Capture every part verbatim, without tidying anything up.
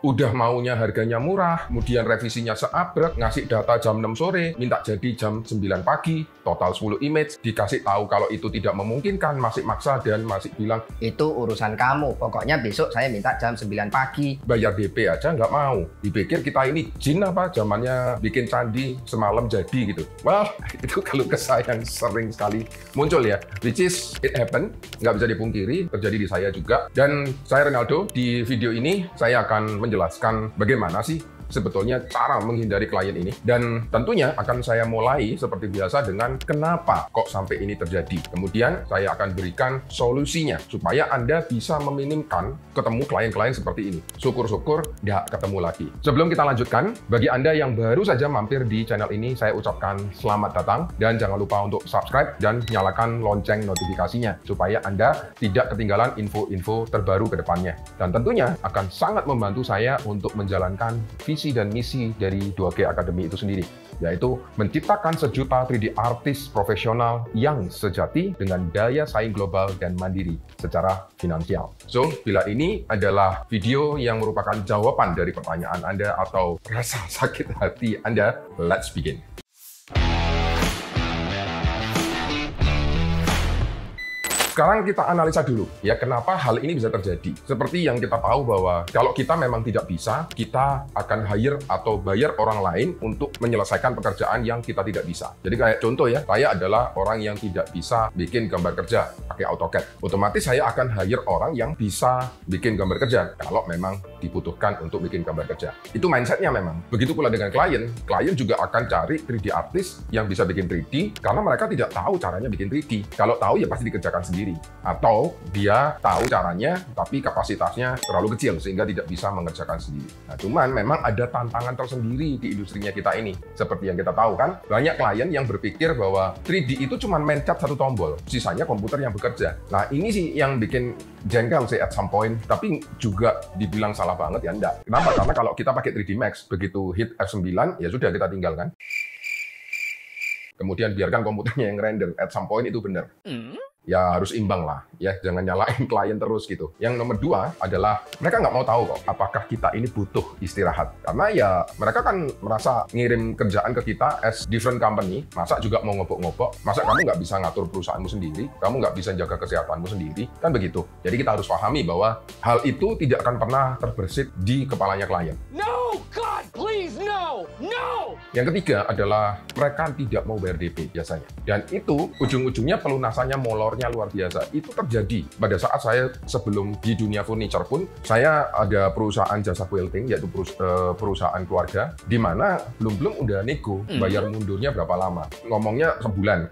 udah maunya harganya murah, kemudian revisinya seabrek, ngasih data jam enam sore, minta jadi jam sembilan pagi, total sepuluh image, dikasih tahu kalau itu tidak memungkinkan, masih maksa dan masih bilang, itu urusan kamu, pokoknya besok saya minta jam sembilan pagi. Bayar D P aja nggak mau, dipikir kita ini jin apa, zamannya bikin candi semalam jadi gitu. Well, itu kalau ke saya yang sering sekali muncul ya, which is it happen, nggak bisa dipungkiri, terjadi di saya juga. Dan saya Rinaldo, di video ini saya akan menjelaskan bagaimana sih sebetulnya cara menghindari klien ini, dan tentunya akan saya mulai seperti biasa dengan kenapa kok sampai ini terjadi. Kemudian saya akan berikan solusinya supaya Anda bisa meminimkan ketemu klien-klien seperti ini. Syukur-syukur nggak ketemu lagi. Sebelum kita lanjutkan, bagi Anda yang baru saja mampir di channel ini, saya ucapkan selamat datang dan jangan lupa untuk subscribe dan nyalakan lonceng notifikasinya supaya Anda tidak ketinggalan info-info terbaru ke depannya. Dan tentunya akan sangat membantu saya untuk menjalankan visi dan misi dari dua G Academy itu sendiri, yaitu menciptakan sejuta tiga D artis profesional yang sejati dengan daya saing global dan mandiri secara finansial. So, bila ini adalah video yang merupakan jawaban dari pertanyaan Anda atau rasa sakit hati Anda, let's begin. Sekarang kita analisa dulu ya, kenapa hal ini bisa terjadi. Seperti yang kita tahu bahwa kalau kita memang tidak bisa, kita akan hire atau bayar orang lain untuk menyelesaikan pekerjaan yang kita tidak bisa. Jadi kayak contoh ya, saya adalah orang yang tidak bisa bikin gambar kerja pakai AutoCAD. Otomatis saya akan hire orang yang bisa bikin gambar kerja kalau memang dibutuhkan untuk bikin gambar kerja. Itu mindsetnya memang. Begitu pula dengan klien, klien juga akan cari tiga D artis yang bisa bikin tiga D karena mereka tidak tahu caranya bikin tiga D. Kalau tahu ya pasti dikerjakan sendiri. Atau dia tahu caranya tapi kapasitasnya terlalu kecil sehingga tidak bisa mengerjakan sendiri. Nah, cuman memang ada tantangan tersendiri di industrinya kita ini. Seperti yang kita tahu kan, banyak klien yang berpikir bahwa tiga D itu cuma mencet satu tombol, sisanya komputer yang bekerja. Nah, ini sih yang bikin jengkel sih at some point, tapi juga dibilang salah banget ya enggak. Kenapa? Karena kalau kita pakai tiga D Max, begitu hit F sembilan ya sudah kita tinggalkan. Kemudian biarkan komputernya yang render. At some point itu benar. Hmm? Ya harus imbang lah ya, jangan nyalain klien terus gitu. Yang nomor dua adalah mereka nggak mau tahu kok apakah kita ini butuh istirahat, karena ya mereka kan merasa ngirim kerjaan ke kita as different company, masa juga mau ngobok-ngobok, masa kamu nggak bisa ngatur perusahaanmu sendiri, kamu nggak bisa jaga kesehatanmu sendiri, kan begitu. Jadi kita harus pahami bahwa hal itu tidak akan pernah terbersit di kepalanya klien. No God, please no, no. Yang ketiga adalah mereka tidak mau bayar D P biasanya, dan itu ujung-ujungnya pelunasannya molor luar biasa. Itu terjadi pada saat saya sebelum di dunia furniture pun, saya ada perusahaan jasa quilting, yaitu perus perusahaan keluarga, di mana belum-belum udah nego bayar mundurnya berapa lama, ngomongnya sebulan,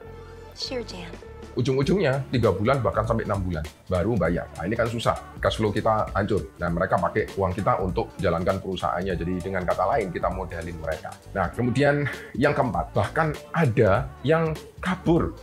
ujung-ujungnya tiga bulan bahkan sampai enam bulan baru bayar. Nah, ini kan susah, cash flow kita hancur, dan mereka pakai uang kita untuk jalankan perusahaannya. Jadi dengan kata lain kita modalin mereka. Nah, kemudian yang keempat, bahkan ada yang kabur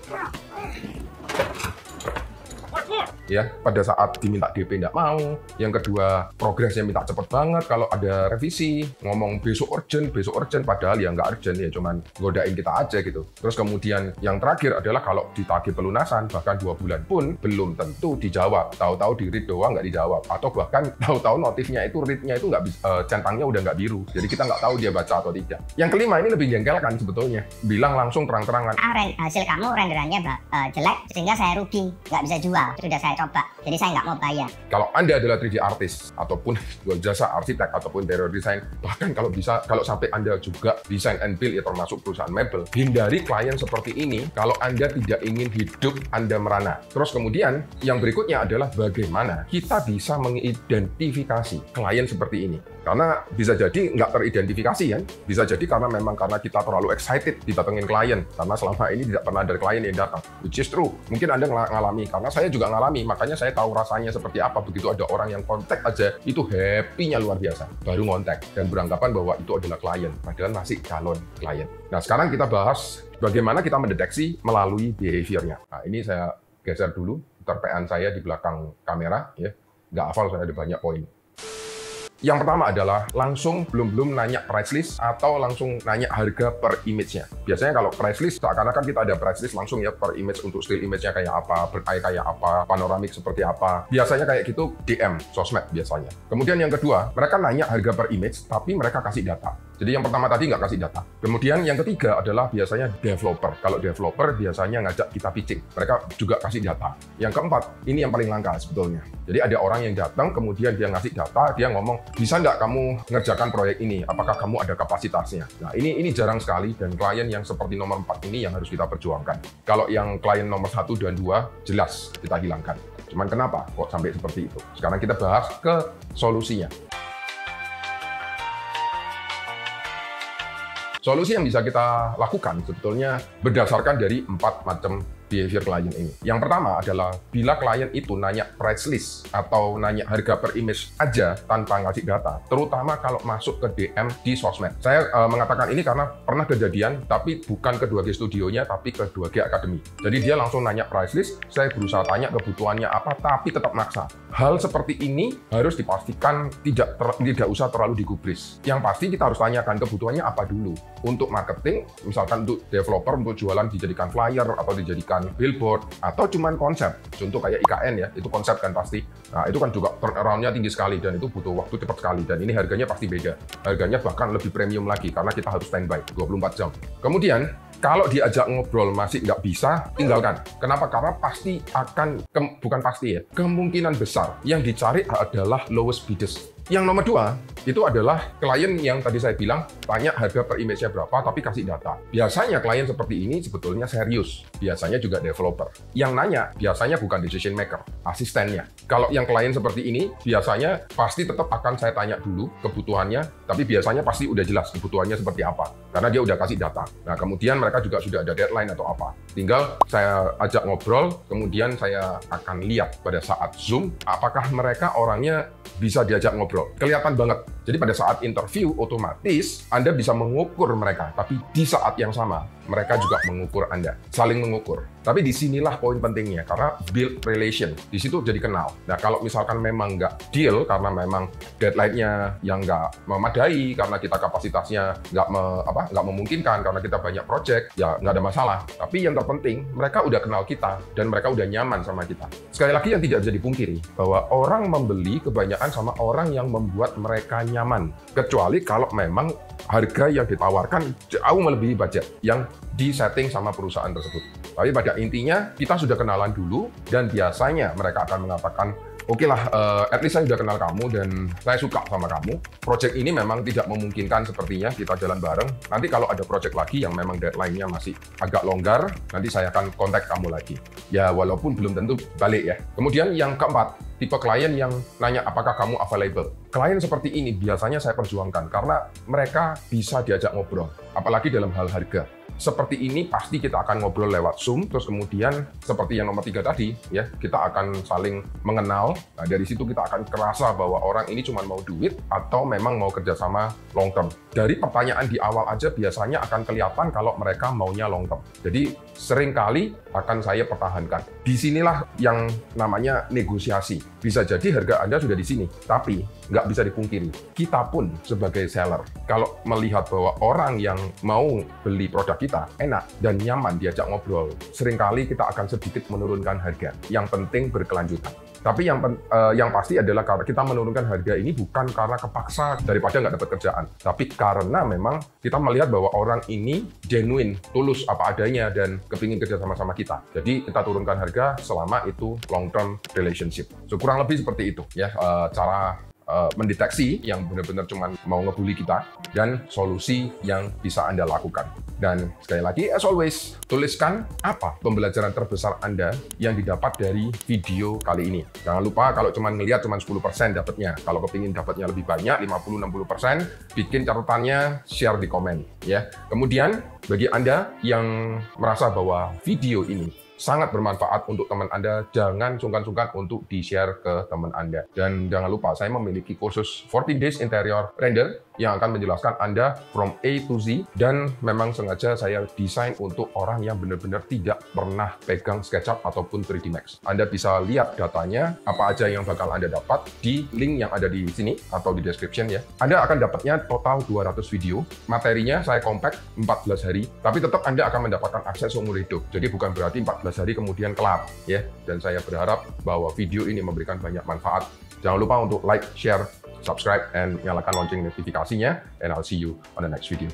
ya, pada saat diminta D P nggak mau. Yang kedua, progresnya minta cepet banget. Kalau ada revisi, ngomong besok urgent, besok urgent, padahal ya nggak urgent ya, cuman godain kita aja gitu. Terus kemudian yang terakhir adalah kalau ditagih pelunasan, bahkan dua bulan pun belum tentu dijawab. Tahu-tahu di read doang nggak dijawab, atau bahkan tahu-tahu notifnya itu readnya itu nggak bisa, uh, centangnya udah nggak biru, jadi kita nggak tahu dia baca atau tidak. Yang kelima ini lebih jengkelkan sebetulnya, bilang langsung terang-terangan, ah, hasil kamu renderannya uh, jelek sehingga saya rugi, nggak bisa jual, sudah saya coba, jadi saya nggak mau bayar. Kalau Anda adalah tiga D artis ataupun jasa arsitek ataupun interior design, bahkan kalau bisa, kalau sampai Anda juga design and build ya termasuk perusahaan mebel, hindari klien seperti ini kalau Anda tidak ingin hidup Anda merana. Terus kemudian yang berikutnya adalah bagaimana kita bisa mengidentifikasi klien seperti ini. Karena bisa jadi nggak teridentifikasi kan, bisa jadi karena memang karena kita terlalu excited didatengin klien, karena selama ini tidak pernah ada klien yang datang, which is true. Mungkin Anda ngalami, karena saya juga ngalami, makanya saya tahu rasanya seperti apa. Begitu ada orang yang kontak aja, itu happy-nya luar biasa, baru kontak dan beranggapan bahwa itu adalah klien, padahal masih calon klien. Nah, sekarang kita bahas bagaimana kita mendeteksi melalui behavior-nya. Nah, ini saya geser dulu, terpaan saya di belakang kamera ya, nggak hafal saya ada banyak poin. Yang pertama adalah langsung belum-belum nanya price list atau langsung nanya harga per image-nya. Biasanya kalau price list, seakan-akan kita ada price list langsung ya per image, untuk still image-nya kayak apa, berkaya kayak apa, panoramik seperti apa. Biasanya kayak gitu D M, sosmed biasanya. Kemudian yang kedua, mereka nanya harga per image, tapi mereka kasih data. Jadi yang pertama tadi nggak kasih data. Kemudian yang ketiga adalah biasanya developer. Kalau developer biasanya ngajak kita pitching, mereka juga kasih data. Yang keempat, ini yang paling langka sebetulnya. Jadi ada orang yang datang, kemudian dia ngasih data, dia ngomong, bisa nggak kamu ngerjakan proyek ini? Apakah kamu ada kapasitasnya? Nah, ini ini jarang sekali, dan klien yang seperti nomor empat ini yang harus kita perjuangkan. Kalau yang klien nomor satu dan dua, jelas kita hilangkan. Cuman kenapa kok sampai seperti itu? Sekarang kita bahas ke solusinya. Solusi yang bisa kita lakukan sebetulnya berdasarkan dari empat macam behavior klien ini. Yang pertama adalah bila klien itu nanya price list atau nanya harga per image aja tanpa ngasih data, terutama kalau masuk ke D M di sosmed. Saya e, mengatakan ini karena pernah kejadian, tapi bukan ke dua G Studionya, tapi ke dua G Academy. Jadi dia langsung nanya price list, saya berusaha tanya kebutuhannya apa, tapi tetap maksa. Hal seperti ini harus dipastikan tidak ter, tidak usah terlalu digubris. Yang pasti kita harus tanyakan kebutuhannya apa dulu. Untuk marketing, misalkan untuk developer, untuk jualan dijadikan flyer atau dijadikan billboard, atau cuman konsep. Contoh kayak I K N ya, itu konsep kan pasti. Nah, itu kan juga turnaround-nya tinggi sekali dan itu butuh waktu cepat sekali. Dan ini harganya pasti beda. Harganya bahkan lebih premium lagi karena kita harus standby dua puluh empat jam. Kemudian, kalau diajak ngobrol masih nggak bisa, tinggalkan. Kenapa? Karena pasti akan, bukan pasti ya, kemungkinan besar yang dicari adalah lowest bidders. Yang nomor dua, itu adalah klien yang tadi saya bilang, tanya harga per image-nya berapa, tapi kasih data. Biasanya klien seperti ini sebetulnya serius. Biasanya juga developer. Yang nanya, biasanya bukan decision maker, asistennya. Kalau yang klien seperti ini, biasanya pasti tetap akan saya tanya dulu kebutuhannya, tapi biasanya pasti udah jelas kebutuhannya seperti apa. Karena dia udah kasih data. Nah, kemudian mereka juga sudah ada deadline atau apa. Tinggal saya ajak ngobrol, kemudian saya akan lihat pada saat Zoom, apakah mereka orangnya bisa diajak ngobrol. Kelihatan banget. Jadi pada saat interview, otomatis Anda bisa mengukur mereka. Tapi di saat yang sama, mereka juga mengukur Anda. Saling mengukur. Tapi disinilah poin pentingnya, karena build relation. Di situ jadi kenal. Nah, kalau misalkan memang nggak deal, karena memang deadline-nya yang nggak memadai, karena kita kapasitasnya nggak me, apa, nggak memungkinkan, karena kita banyak project, ya nggak ada masalah. Tapi yang terpenting, mereka udah kenal kita, dan mereka udah nyaman sama kita. Sekali lagi yang tidak bisa dipungkiri, bahwa orang membeli kebanyakan sama orang yang membuat mereka nyaman, kecuali kalau memang harga yang ditawarkan jauh melebihi budget yang disetting sama perusahaan tersebut. Tapi pada intinya kita sudah kenalan dulu, dan biasanya mereka akan mengatakan, oke okay lah, uh, at least saya sudah kenal kamu dan saya suka sama kamu. Project ini memang tidak memungkinkan sepertinya kita jalan bareng. Nanti kalau ada project lagi yang memang deadline-nya masih agak longgar, nanti saya akan kontak kamu lagi. Ya, walaupun belum tentu balik ya. Kemudian yang keempat, tipe klien yang nanya apakah kamu available. Klien seperti ini biasanya saya perjuangkan karena mereka bisa diajak ngobrol, apalagi dalam hal harga. Seperti ini pasti kita akan ngobrol lewat Zoom, terus kemudian seperti yang nomor tiga tadi, ya kita akan saling mengenal. Nah, dari situ kita akan kerasa bahwa orang ini cuma mau duit atau memang mau kerjasama long term. Dari pertanyaan di awal aja biasanya akan kelihatan kalau mereka maunya long term. Jadi seringkali akan saya pertahankan. Disinilah yang namanya negosiasi. Bisa jadi harga Anda sudah di sini, tapi nggak bisa dipungkiri. Kita pun sebagai seller, kalau melihat bahwa orang yang mau beli produk kita enak dan nyaman diajak ngobrol, seringkali kita akan sedikit menurunkan harga. Yang penting berkelanjutan. Tapi yang eh, yang pasti adalah karena kita menurunkan harga ini bukan karena kepaksa daripada nggak dapat kerjaan, tapi karena memang kita melihat bahwa orang ini genuine, tulus apa adanya, dan kepingin kerja sama-sama kita. Jadi kita turunkan harga selama itu long term relationship. So, kurang lebih seperti itu ya eh, cara Uh, mendeteksi yang benar-benar cuma mau ngebully kita, dan solusi yang bisa Anda lakukan. Dan sekali lagi, as always, tuliskan apa pembelajaran terbesar Anda yang didapat dari video kali ini. Jangan lupa kalau cuma ngelihat cuma sepuluh persen dapatnya. Kalau kepingin dapatnya lebih banyak, lima puluh sampai enam puluh persen, bikin catatannya, share di komen. Ya. Kemudian, bagi Anda yang merasa bahwa video ini sangat bermanfaat untuk teman Anda. Jangan sungkan-sungkan untuk di-share ke teman Anda. Dan jangan lupa, saya memiliki kursus fourteen days Interior Render yang akan menjelaskan Anda from A to Z. Dan memang sengaja saya desain untuk orang yang benar-benar tidak pernah pegang SketchUp ataupun three D Max. Anda bisa lihat datanya, apa aja yang bakal Anda dapat di link yang ada di sini atau di description ya. Anda akan dapatnya total dua ratus video. Materinya saya compact empat belas hari, tapi tetap Anda akan mendapatkan akses seumur hidup. Jadi bukan berarti empat belas hari kemudian kelar ya. Dan saya berharap bahwa video ini memberikan banyak manfaat. Jangan lupa untuk like, share, subscribe, and nyalakan lonceng notifikasinya. And I'll see you on the next video.